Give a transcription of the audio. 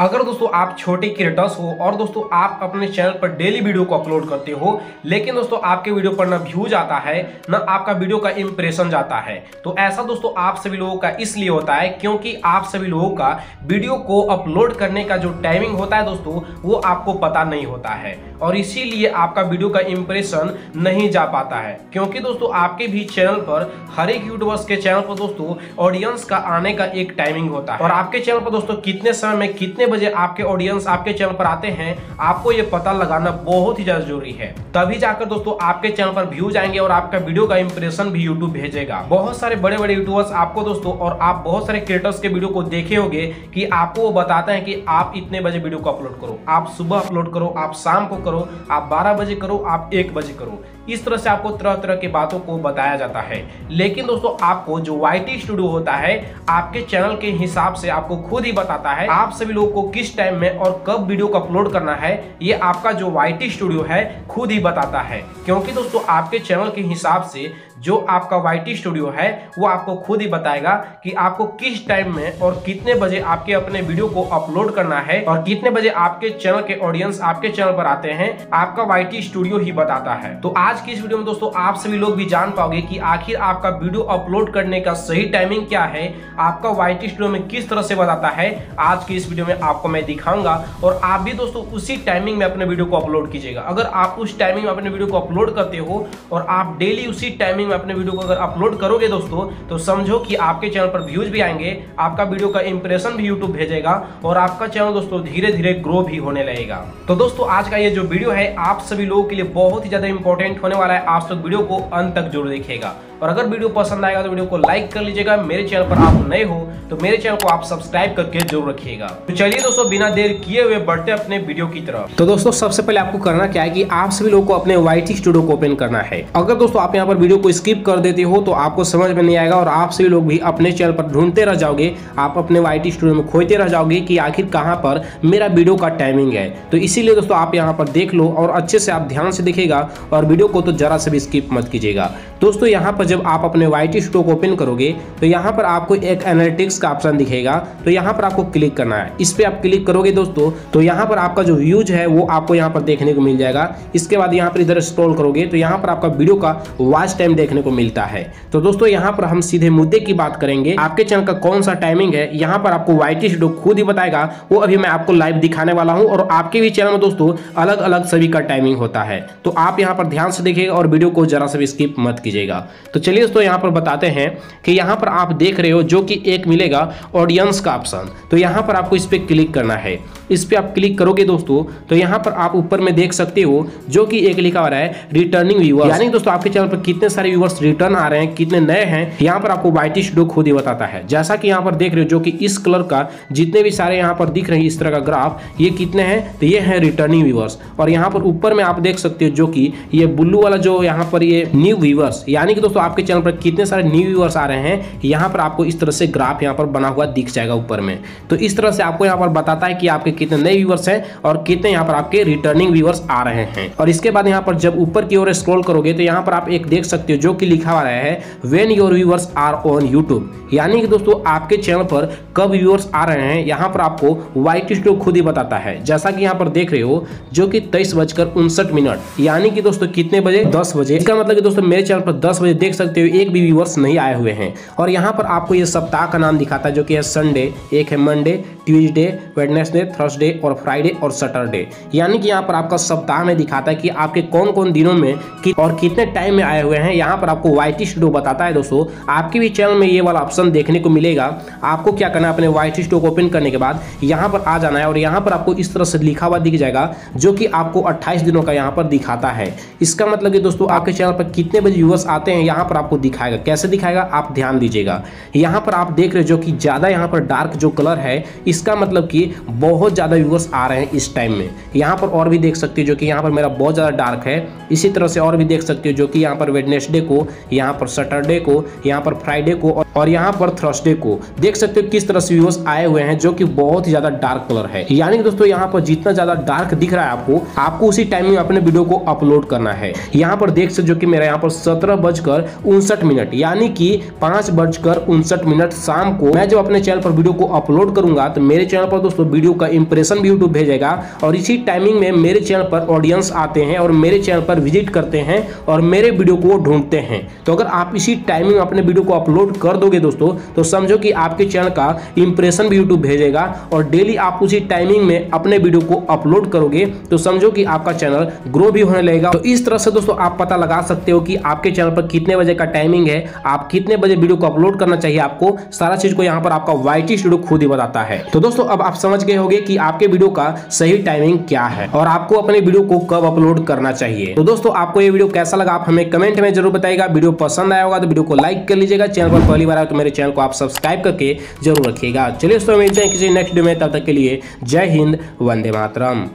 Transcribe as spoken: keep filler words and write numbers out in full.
अगर दोस्तों आप छोटे क्रिएटर्स हो और दोस्तों आप अपने चैनल पर डेली वीडियो को अपलोड करते हो, लेकिन दोस्तों आपके वीडियो पर ना व्यूज आता है ना आपका वीडियो का इंप्रेशन जाता है, तो ऐसा दोस्तों आप सभी लोगों का इसलिए होता है क्योंकि आप सभी लोगों का वीडियो को अपलोड करने का जो टाइमिंग होता है दोस्तों वो आपको पता नहीं होता है और इसीलिए आपका वीडियो का इंप्रेशन नहीं जा पाता है। क्योंकि दोस्तों आपके भी चैनल पर, हर एक यूट्यूबर्स के चैनल पर दोस्तों ऑडियंस का आने का एक टाइमिंग होता है और आपके चैनल पर दोस्तों कितने समय में कितने बजे आपके ऑडियंस आपके चैनल पर आते हैं आपको ये पता लगाना बहुत ही ज्यादा जरूरी है, तभी जाकर दोस्तों आपके चैनल पर व्यूज आएंगे और आपका वीडियो का इंप्रेशन भी यूट्यूब भेजेगा। बहुत सारे बड़े बड़े यूट्यूबर्स आपको दोस्तों और आप बहुत सारे क्रिएटर्स के वीडियो को देखे होंगे कि आपको वो बताते हैं कि आप इतने बजे वीडियो को अपलोड करो, आप सुबह अपलोड करो, आप शाम को करो, आप बारह बजे करो, आप एक बजे करो। इस तरह से आपको तरह तरह की बातों को बताया जाता है, लेकिन दोस्तों आपको जो वाईटी स्टूडियो होता है आपके चैनल के हिसाब से आपको खुद ही बताता है आप सभी लोगों को किस टाइम में और कब वीडियो को अपलोड करना है। ये आपका जो वाईटी स्टूडियो है खुद ही बताता है, क्योंकि दोस्तों आपके चैनल के हिसाब से जो आपका वाईटी स्टूडियो है वो आपको खुद ही बताएगा कि आपको किस टाइम में और कितने बजे आपके अपने वीडियो को अपलोड करना है और कितने बजे आपके चैनल के ऑडियंस आपके चैनल पर आते हैं, आपका वाईटी स्टूडियो ही बताता है। तो आज की इस वीडियो में दोस्तों आप सभी लोग भी जान पाओगे कि आखिर आपका वीडियो अपलोड करने का सही टाइमिंग क्या है, आपका वाईटी स्टूडियो में किस तरह से बताता है। आज की इस वीडियो में आपको मैं दिखाऊंगा और आप भी दोस्तों उसी टाइमिंग में अपने वीडियो को अपलोड कीजिएगा। अगर आप उस टाइमिंग में अपने वीडियो को अपलोड करते हो और आप डेली उसी टाइमिंग में अपने वीडियो को अगर अपलोड करोगे दोस्तों, तो समझो कि आपके चैनल पर व्यूज भी आएंगे, आपका वीडियो का इंप्रेशन भी यूट्यूब भेजेगा और आपका चैनल दोस्तों धीरे धीरे ग्रो भी होने लगेगा। तो दोस्तों आज का ये जो वीडियो है आप सभी लोगों के लिए बहुत ही ज्यादा इंपॉर्टेंट होने वाला है, आप सब वीडियो को अंत तक जरूर देखिएगा और अगर वीडियो पसंद आएगा तो वीडियो को लाइक कर लीजिएगा। मेरे चैनल पर आप नए हो तो मेरे चैनल को आप सब्सक्राइब करके जरूर रखिएगा। तो चलिए दोस्तों बिना देर किए हुए बढ़ते अपने वीडियो की तरफ। तो दोस्तों सबसे पहले आपको करना क्या है कि आप सभी लोगों को अपने वाईटी स्टूडियो को ओपन करना है। अगर दोस्तों आप यहाँ पर वीडियो को स्किप कर देते हो तो आपको समझ में नहीं आएगा और आप सभी लोग भी अपने चैनल पर ढूंढते रह जाओगे, आप अपने वाईटी स्टूडियो में खोजते रह जाओगे कि आखिर कहाँ पर मेरा वीडियो का टाइमिंग है। तो इसीलिए दोस्तों आप यहाँ पर देख लो और अच्छे से आप ध्यान से देखिएगा और वीडियो को तो जरा से भी स्किप मत कीजिएगा। दोस्तों यहाँ पर जब आप अपने वाईटी स्टूडियो को ओपन करोगे तो यहाँ पर आपको एक एनालिटिक्स का ऑप्शन दिखेगा, तो यहाँ पर आपको क्लिक करना है। इस पे आप क्लिक करोगे दोस्तों तो यहाँ पर आपका जो व्यूज है वो आपको यहाँ पर देखने को मिल जाएगा। इसके बाद यहाँ पर इधर स्क्रॉल करोगे तो यहाँ पर आपका वीडियो का वॉच टाइम देखने को मिलता है। तो दोस्तों यहाँ पर हम सीधे मुद्दे की बात करेंगे, आपके चैनल का कौन सा टाइमिंग है यहाँ पर आपको वाईटी स्टूडियो खुद ही बताएगा। वो अभी मैं आपको लाइव दिखाने वाला हूँ और आपके भी चैनल में दोस्तों अलग अलग सभी का टाइमिंग होता है, तो आप यहाँ पर ध्यान से देखिएगा और वीडियो को जरा से भी स्किप मत कीजिएगा। तो चलिए दोस्तों यहाँ पर बताते हैं कि यहाँ पर आप देख रहे हो जो कि एक मिलेगा ऑडियंस का ऑप्शन, तो यहाँ पर आपको इस पर क्लिक करना है। इस पर आप क्लिक करोगे दोस्तों तो यहाँ पर आप ऊपर में देख सकते हो जो कि एक लिखा हुआ है रिटर्निंग व्यूअर्स, यानी दोस्तों आपके चैनल पर कितने सारे व्यूअर्स रिटर्न आ रहे हैं, कितने नए हैं, यहाँ पर आपको वाईटी स्टूडियो खुद ही बताता है। जैसा कि यहाँ पर देख रहे हो जो कि इस कलर का जितने भी सारे यहाँ पर दिख रहे हैं इस तरह का ग्राफ, ये कितने हैं तो ये है रिटर्निंग व्यूअर्स। और यहाँ पर ऊपर में आप देख सकते हो जो कि ये ब्लू वाला जो यहाँ पर ये न्यू व्यूअर्स, यानी कि दोस्तों आपके चैनल पर कितने सारे न्यू व्यूअर्स आ रहे हैं, यहाँ पर आपको इस तरह से ग्राफ यहाँ पर बना हुआ दिख जाएगा ऊपर में। तो इस तरह से आपको यहाँ पर बताता है कि आपके कितने नए व्यूअर्स हैं और कितने यहाँ पर आपके रिटर्निंग व्यूअर्स आ रहे हैं। और इसके बाद यहाँ पर जब ऊपर की ओर स्क्रॉल करोगे तो यहाँ पर आप एक देख सकते हो जो कि लिखा हुआ है when your viewers are on YouTube, यानी कि दोस्तों आपके चैनल पर कब व्यूअर्स आ रहे हैं यहाँ पर आपको वाईटी स्टूडियो खुद ही बताता है। जैसा कि यहाँ पर देख रहे हो जो कि तेईस बजकर उनसठ मिनट यानी कि दोस्तों कितने बजे, दस बजे। इसका मतलब कि दोस्तों मेरे चैनल पर दस बजे देख सकते हो एक भी व्यूअर्स नहीं आए हुए हैं। और यहाँ पर आपको ये सप्ताह का नाम दिखाता है जो कि है संडे, एक है मंडे, ट्यूजडे, वेडनेसडे, थर्सडे और फ्राइडे और सैटरडे, यानी कि यहाँ पर आपका सप्ताह में दिखाता है कि आपके कौन कौन दिनों में कि और कितने टाइम में आए हुए हैं। यहाँ पर आपको वाईटी स्टूडियो बताता है दोस्तों, आपके भी चैनल में ये वाला ऑप्शन देखने को मिलेगा। आपको क्या करना है अपने वाईटी स्टूडियो को ओपन करने के बाद यहाँ पर आ जाना है और यहाँ पर आपको इस तरह से लिखा हुआ दिख जाएगा जो कि आपको अट्ठाईस दिनों का यहाँ पर दिखाता है। इसका मतलब कि दोस्तों आपके चैनल पर कितने बजे व्यूअर्स आते हैं यहाँ पर आपको दिखाएगा। कैसे दिखाएगा आप ध्यान दीजिएगा, यहाँ पर आप देख रहे हो जो कि ज़्यादा यहाँ पर डार्क जो कलर है इसका मतलब कि बहुत ज़्यादा व्यूअर्स आ रहे हैं इस टाइम में। यहाँ पर और भी देख सकते हो जो कि यहाँ पर मेरा बहुत ज़्यादा डार्क है, इसी तरह से और भी देख सकते हो जो कि यहाँ पर वेडनेसडे को, यहाँ पर सैटरडे को, यहाँ पर फ्राइडे को और यहाँ पर थर्सडे को देख सकते हो किस तरह से व्यूअर्स आए हुए हैं जो कि बहुत ही ज़्यादा डार्क कलर है। यानी कि दोस्तों यहाँ पर जितना ज़्यादा डार्क दिख रहा है आपको आपको उसी टाइम में अपने वीडियो को अपलोड करना है। यहाँ पर देख सकते जो कि मेरा यहाँ पर सत्रह बजकर उनसठ मिनट यानी कि पाँच बजकर उनसठ मिनट शाम को मैं जब अपने चैनल पर वीडियो को अपलोड करूंगा तो मेरे चैनल पर दोस्तों वीडियो का इंप्रेशन भी यूट्यूब भेजेगा और इसी टाइमिंग में मेरे चैनल पर ऑडियंस आते हैं और मेरे चैनल पर विजिट करते हैं और मेरे वीडियो को ढूंढते हैं। तो अगर आप इसी टाइमिंग अपने वीडियो को अपलोड कर दोगे दोस्तों तो समझो कि आपके चैनल का इंप्रेशन भी यूट्यूब भेजेगा और डेली आप उसी टाइमिंग में अपने वीडियो को अपलोड करोगे तो समझो कि आपका चैनल ग्रो भी होने लगेगा। तो इस तरह से दोस्तों आप पता लगा सकते हो कि आपके चैनल पर कितने बजे का टाइमिंग है, आप कितने बजे वीडियो को अपलोड करना चाहिए, आपको सारा चीज को यहाँ पर आपका वाईटी स्टूडियो खुद ही बताता है। तो दोस्तों अब आप समझ गए होंगे कि आपके वीडियो का सही टाइमिंग क्या है और आपको अपने वीडियो को कब अपलोड करना चाहिए। तो दोस्तों आपको ये वीडियो कैसा लगा आप हमें कमेंट में जरूर बताइएगा। वीडियो पसंद आया होगा तो वीडियो को लाइक कर लीजिएगा, चैनल पर पहली बार आए तो मेरे चैनल को आप सब्सक्राइब करके जरूर रखिएगा। चलिए दोस्तों मिलते हैं किसी नेक्स्ट वीडियो में, तब तक के लिए जय हिंद, वंदे मातरम।